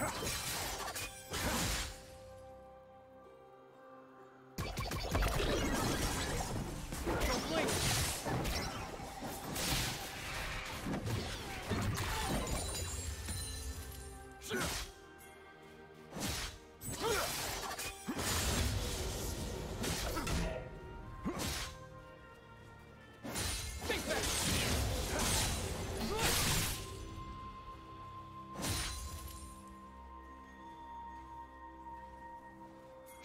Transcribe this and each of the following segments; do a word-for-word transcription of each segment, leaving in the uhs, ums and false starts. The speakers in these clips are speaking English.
Sure.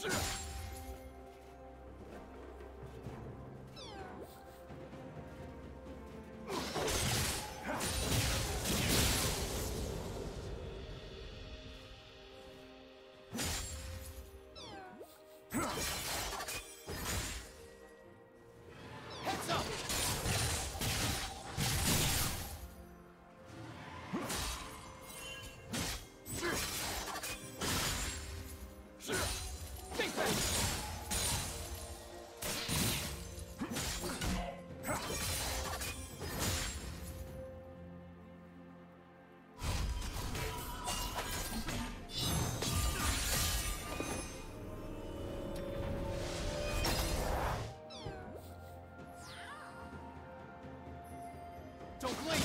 Sure. Don't blink!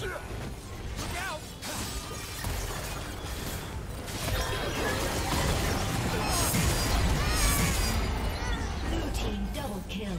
Look out! Blue team double kill.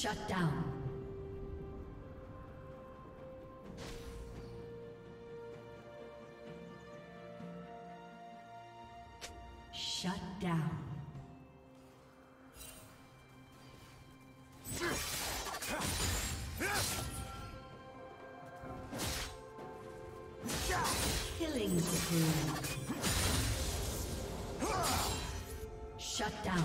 Shut down. Shut down. Killing spree. Shut down.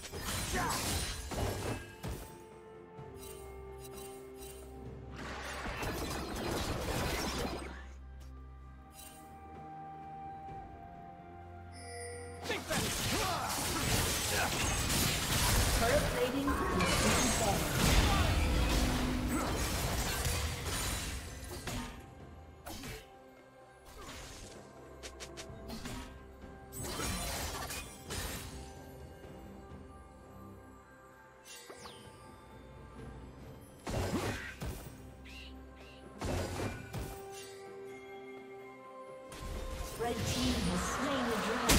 Red team has slain the dragon.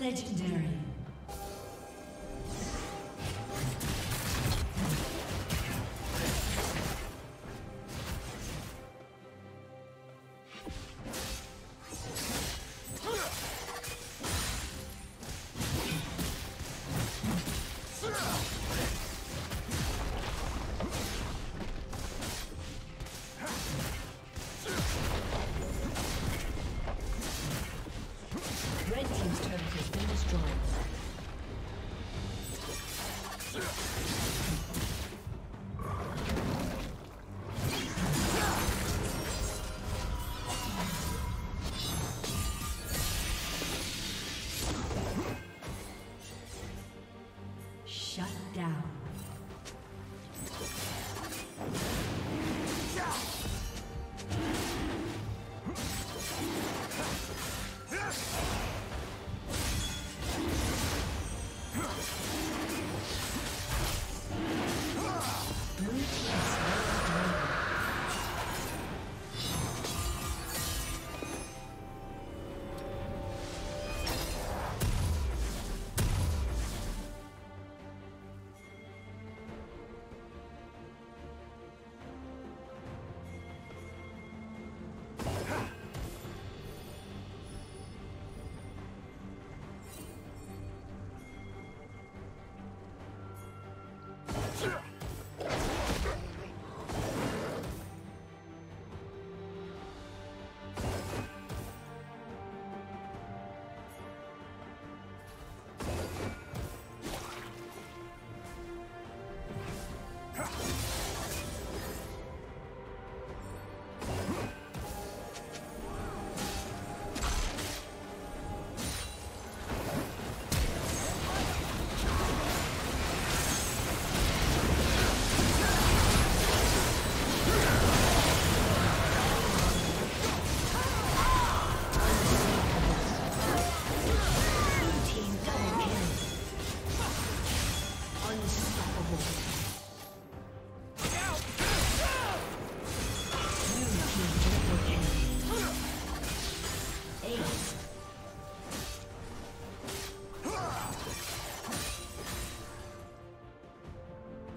Legendary.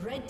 Red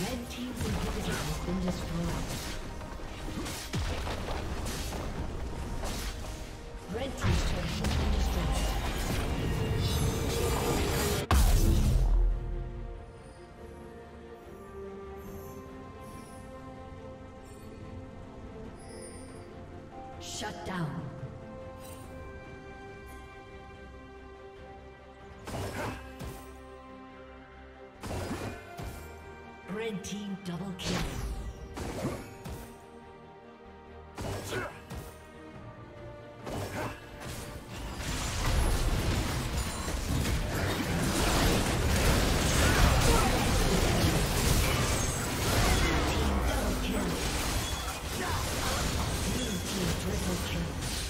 Red team's inhibitor has been destroyed. Red team's turret has been destroyed. Shut down. Red team double kill. Triple kill.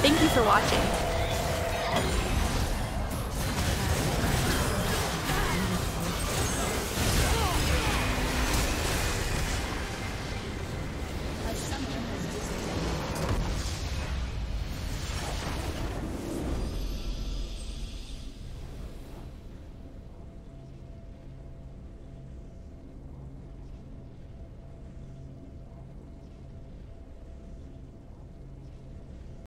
Thank you for watching.